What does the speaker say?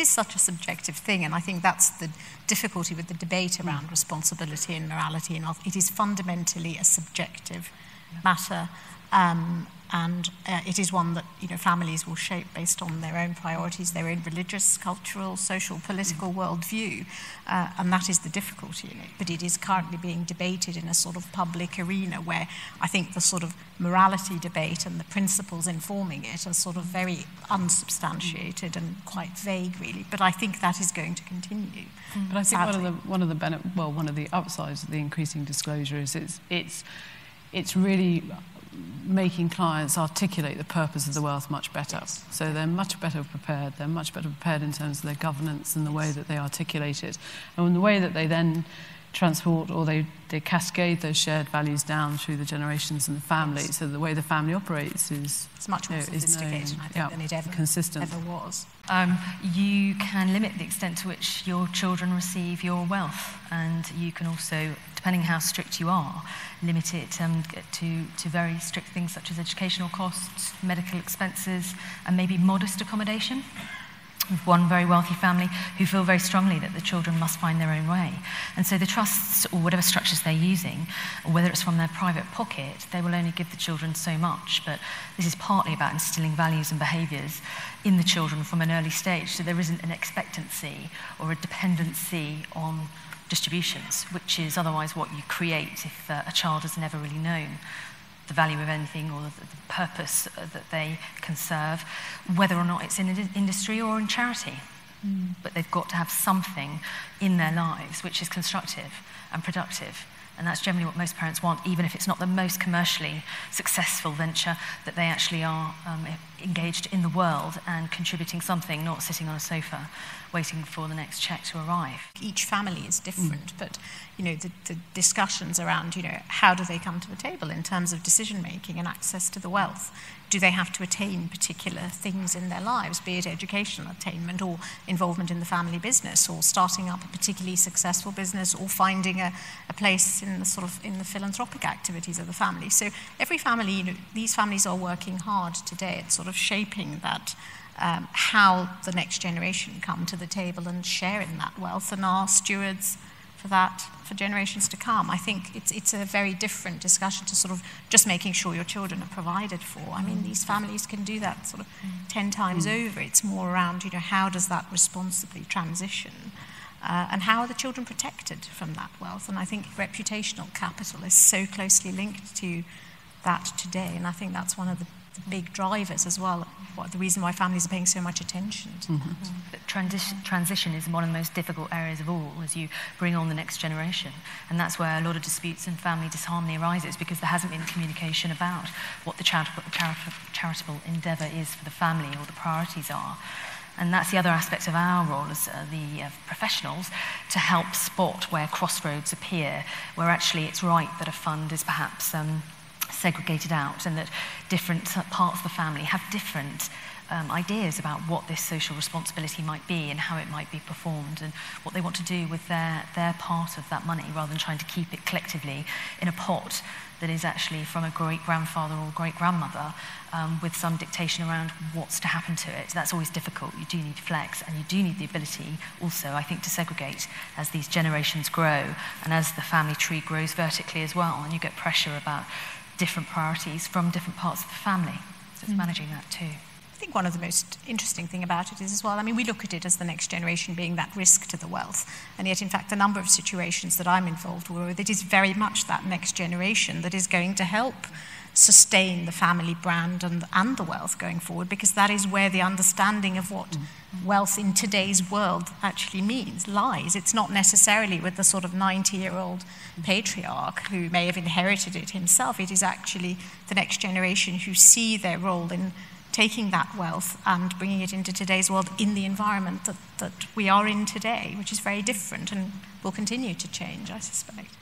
is such a subjective thing, and I think that's the difficulty with the debate around responsibility and morality. And it is fundamentally a subjective matter, and it is one that families will shape based on their own priorities, their own religious, cultural, social, political worldview, and that is the difficulty in it. But it is currently being debated in a sort of public arena where I think the sort of morality debate and the principles informing it are sort of very unsubstantiated and quite vague, really. But I think that is going to continue. But I think one of the upsides of the increasing disclosure is it's really making clients articulate the purpose of the wealth much better. Yes. So they're much better prepared. They're much better prepared in terms of their governance and the way that they articulate it. And the way that they then transport or they cascade those shared values down through the generations and the family. Yes. So the way the family operates is... It's much more sophisticated, known, I think, than it ever was. You can limit the extent to which your children receive your wealth, and you can also, depending how strict you are, limit it to very strict things such as educational costs, medical expenses, and maybe modest accommodation. With one very wealthy family who feel very strongly that the children must find their own way. And so the trusts, or whatever structures they're using, or whether it's from their private pocket, they will only give the children so much. But this is partly about instilling values and behaviours in the children from an early stage, so there isn't an expectancy or a dependency on distributions, which is otherwise what you create if a child has never really known the value of anything or the purpose that they can serve, whether or not it's in an industry or in charity. Mm. But they've got to have something in their lives which is constructive and productive. And that's generally what most parents want, even if it's not the most commercially successful venture, that they actually are engaged in the world and contributing something, not sitting on a sofa waiting for the next cheque to arrive. Each family is different, but the discussions around how do they come to the table in terms of decision making and access to the wealth. Do they have to attain particular things in their lives, be it educational attainment or involvement in the family business or starting up a particularly successful business or finding a place in the philanthropic activities of the family? So every family, these families are working hard today at sort of shaping that how the next generation come to the table and share in that wealth and are stewards for that for generations to come. I think it's a very different discussion to sort of just making sure your children are provided for. I mean, these families can do that sort of 10 times over. It's more around, how does that responsibly transition? And how are the children protected from that wealth? And I think reputational capital is so closely linked to that today, and I think that's one of the big drivers as well, the reason why families are paying so much attention to that. But transition is one of the most difficult areas of all, as you bring on the next generation, and that's where a lot of disputes and family disharmony arises, because there hasn't been communication about what the charitable endeavour is for the family or the priorities are. And that's the other aspect of our role as the professionals, to help spot where crossroads appear, where actually it's right that a fund is perhaps segregated out, and that different parts of the family have different ideas about what this social responsibility might be and how it might be performed and what they want to do with their part of that money, rather than trying to keep it collectively in a pot that is actually from a great-grandfather or great-grandmother, with some dictation around what's to happen to it. That's always difficult. You do need flex, and you do need the ability also, I think, to segregate as these generations grow and as the family tree grows vertically as well, and you get pressure about different priorities from different parts of the family. So it's managing that too. I think one of the most interesting thing about it is as well, we look at it as the next generation being that risk to the wealth, and yet in fact the number of situations that I'm involved with, it is very much that next generation that is going to help sustain the family brand and the wealth going forward, because that is where the understanding of what wealth in today's world actually means lies. It's not necessarily with the sort of 90-year-old patriarch who may have inherited it himself. It is actually the next generation who see their role in taking that wealth and bringing it into today's world in the environment that we are in today, which is very different and will continue to change, I suspect.